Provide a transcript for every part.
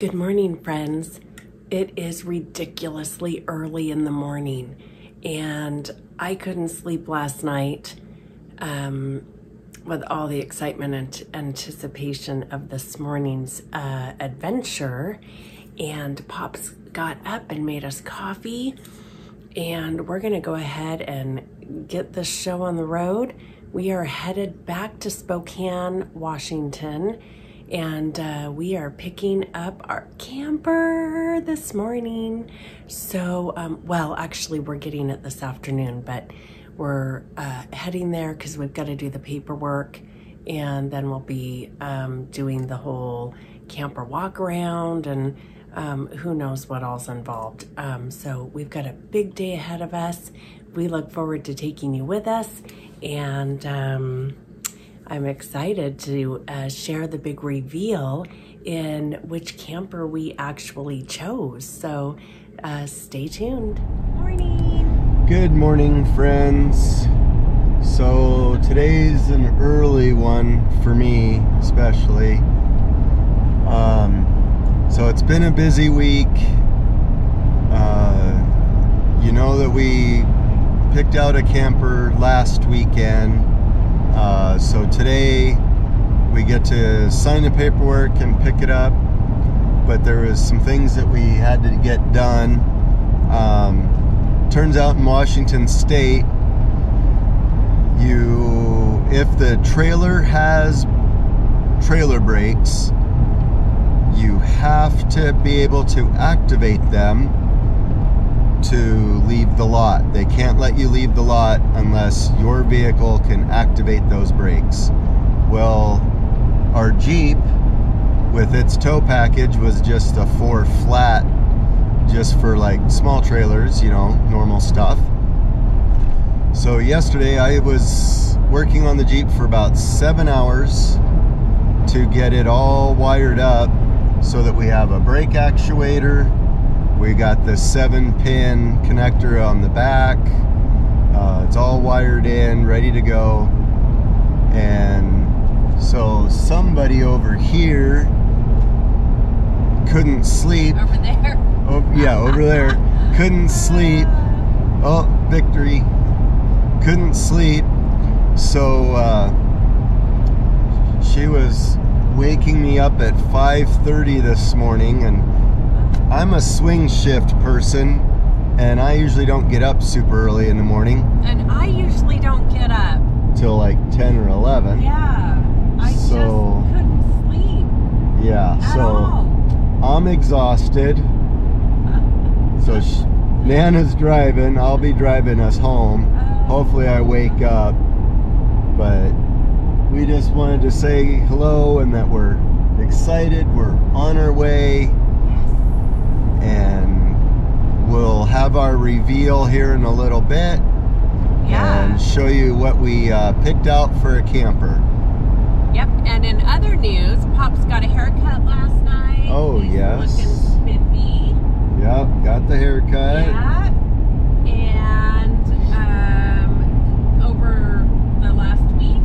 Good morning, friends. It is ridiculously early in the morning, and I couldn't sleep last night with all the excitement and anticipation of this morning's adventure. And Pops got up and made us coffee, and we're gonna go ahead and get this show on the road. We are headed back to Spokane, Washington, and we are picking up our camper this morning. So, well, actually we're getting it this afternoon, but we're heading there because we've got to do the paperwork, and then we'll be doing the whole camper walk around and who knows what all's involved. So we've got a big day ahead of us. We look forward to taking you with us, and I'm excited to share the big reveal in which camper we actually chose. So stay tuned. Morning. Good morning, friends. So today's an early one for me, especially. So it's been a busy week. You know that we picked out a camper last weekend. So today we get to sign the paperwork and pick it up, but there was some things that we had to get done. Turns out in Washington State, if the trailer has trailer brakes, you have to be able to activate them to leave the lot. They can't let you leave the lot unless your vehicle can activate those brakes. Well, our Jeep with its tow package was just a 4 flat, just for like small trailers, you know, normal stuff. So yesterday I was working on the Jeep for about 7 hours to get it all wired up so that we have a brake actuator. We got the 7-pin connector on the back. It's all wired in, ready to go. And so somebody over here couldn't sleep. Over there? Oh, yeah, over there. Couldn't sleep. Oh, victory. Couldn't sleep. So she was waking me up at 5:30 this morning, and I'm a swing shift person, and I usually don't get up super early in the morning. And I usually don't get up till like 10 or 11. Yeah, I just couldn't sleep. Yeah, so I'm exhausted. So Nana's driving. I'll be driving us home. Hopefully I wake up, but we just wanted to say hello and that we're excited. We're on our way. And we'll have our reveal here in a little bit. Yeah. And show you what we picked out for a camper. Yep. And in other news, Pop's got a haircut last night. Oh, yes. He's looking spiffy. Yep. Got the haircut. Yep. And over the last week,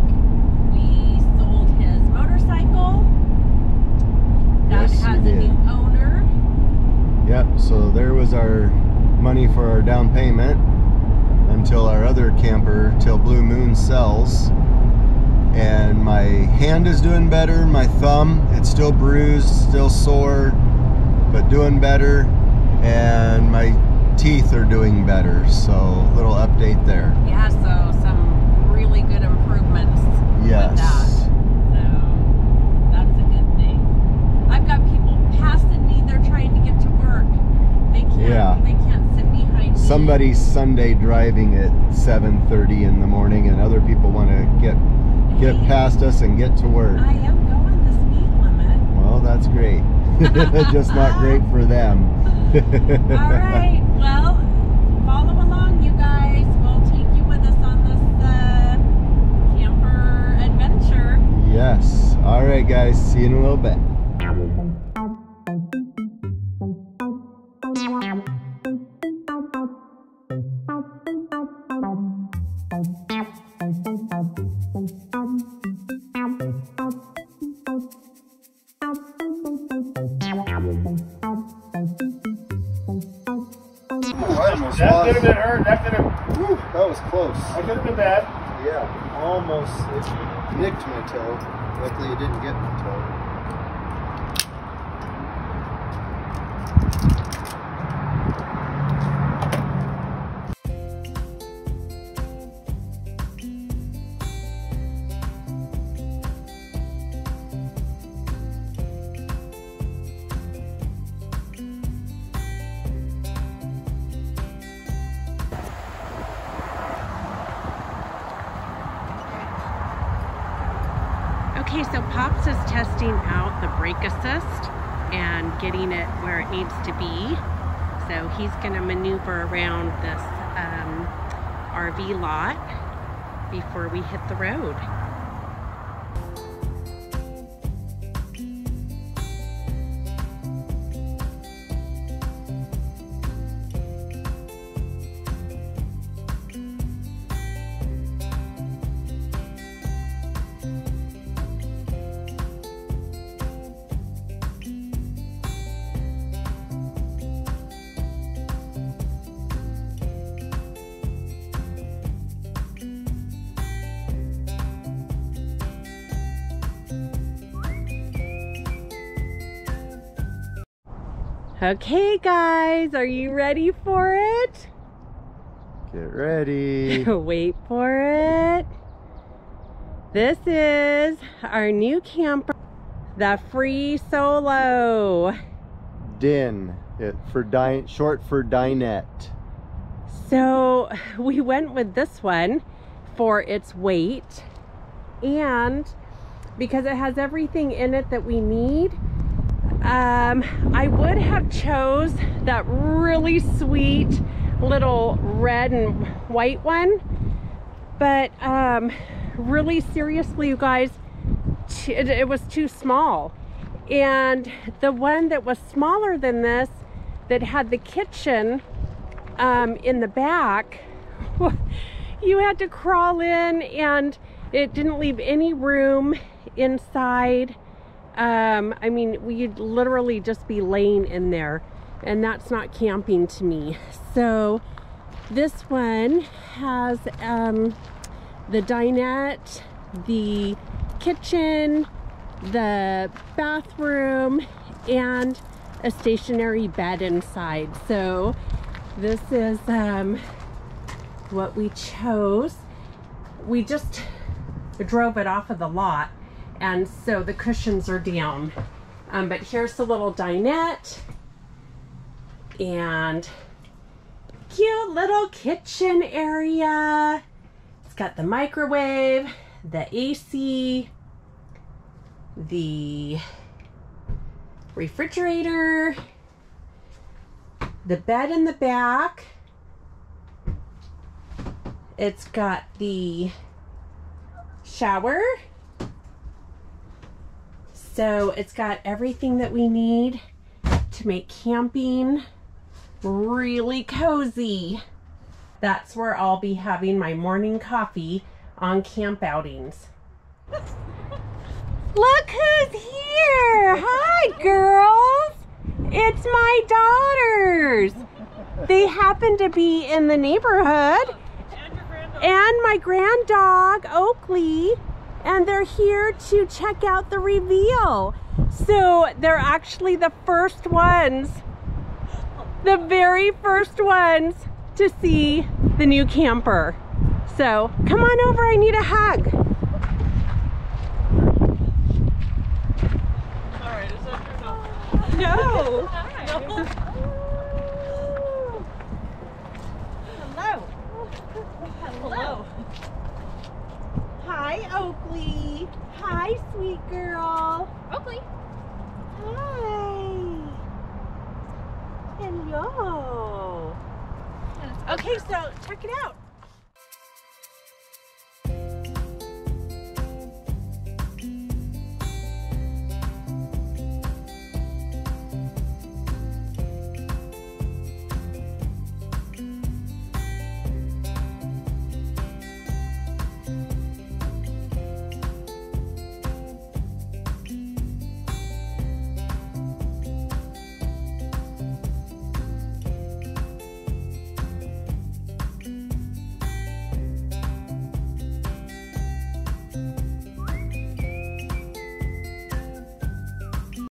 we sold his motorcycle. That has a new owner. Yep, so there was our money for our down payment until our other camper, till Blue Moon sells. And my hand is doing better, my thumb, it's still bruised, still sore, but doing better. And my teeth are doing better, so little update there. Yeah, so some really good improvements with that. So that's a good thing. I've got people passing me, they're trying to get to work. They can't sit behind me. Somebody's Sunday driving at 7:30 in the morning, and other people want to get past us and get to work. I am going the speed limit. Well, that's great. Just not great for them. All right. Well, follow along, you guys. We'll take you with us on this camper adventure. Yes. All right, guys. See you in a little bit. That fly. Could have been hurt. That could have. Whew, that was close. That could have been bad. Yeah, almost. It nicked my toe. Luckily, it didn't get my toe. Okay, so Pops is testing out the brake assist and getting it where it needs to be. So he's going to maneuver around this RV lot before we hit the road. Okay guys, are you ready for it? Get ready. Wait for it. This is our new camper, the Free Solo. DIN, short for dinette. So we went with this one for its weight and because it has everything in it that we need. I would have chose that really sweet little red and white one, but really seriously you guys, it was too small. And the one that was smaller than this, that had the kitchen in the back, you had to crawl in and it didn't leave any room inside. I mean, we'd literally just be laying in there, and that's not camping to me. So this one has the dinette, the kitchen, the bathroom, and a stationary bed inside. So this is what we chose. We just drove it off of the lot, and so the cushions are down, but here's the little dinette and cute little kitchen area. It's got the microwave, the AC, the refrigerator, the bed in the back. It's got the shower. So it's got everything that we need to make camping really cozy. That's where I'll be having my morning coffee on camp outings. Look who's here! Hi girls! It's my daughters! They happen to be in the neighborhood. And my grand dog, Oakley. And they're here to check out the reveal. So they're actually the first ones, the very first ones to see the new camper. So come on over, I need a hug. All right, is that your number? No. Hi. No. Hello. Hello. Hi, Oakley. Hi, sweet girl. Oakley. Hi. Hello. Okay, so check it out.